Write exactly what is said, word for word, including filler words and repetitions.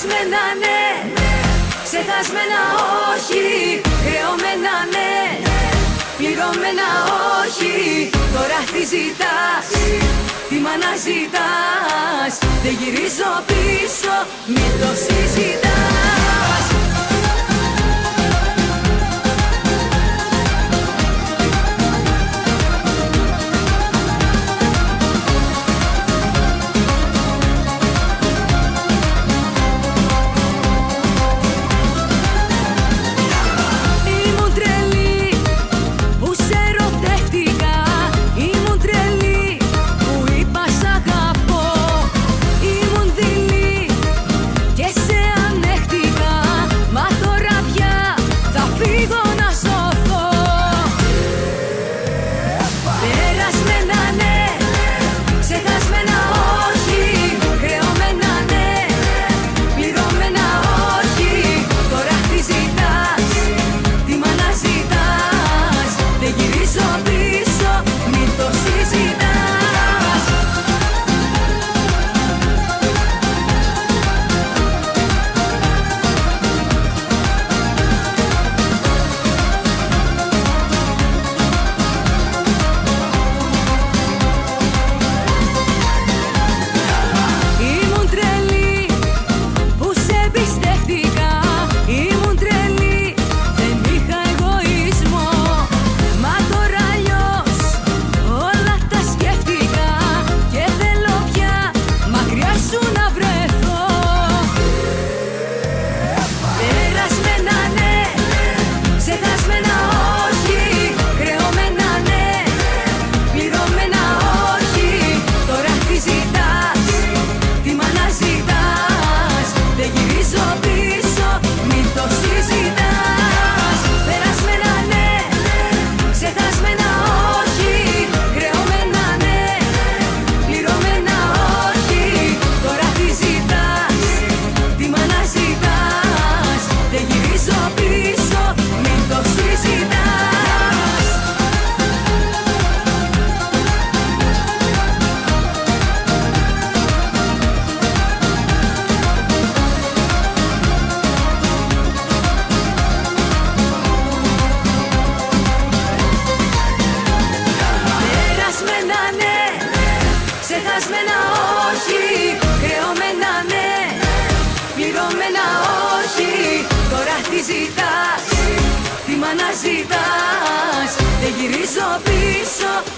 Ξεχασμένα ναι, ξεχασμένα όχι, χρεωμένα ναι, πληρωμένα όχι. Τώρα τι ζητάς, τι μάνα ζητάς, δεν γυρίζω πίσω, μην το συζητάς. Ξεχασμένα όχι, χρεωμένα ναι, πληρωμένα όχι. Τώρα τι ζητάς, τι μάνα ζητάς, δεν γυρίζω πίσω.